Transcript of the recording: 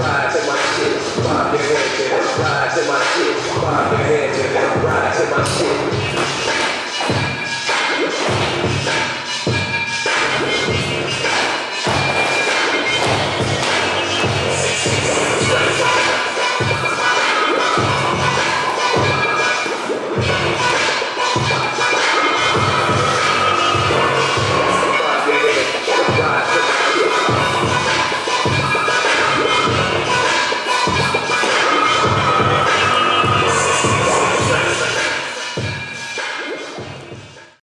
rise in my shit. Bob your hands in the rise in my shit. Bob your hands in the rise in my shit.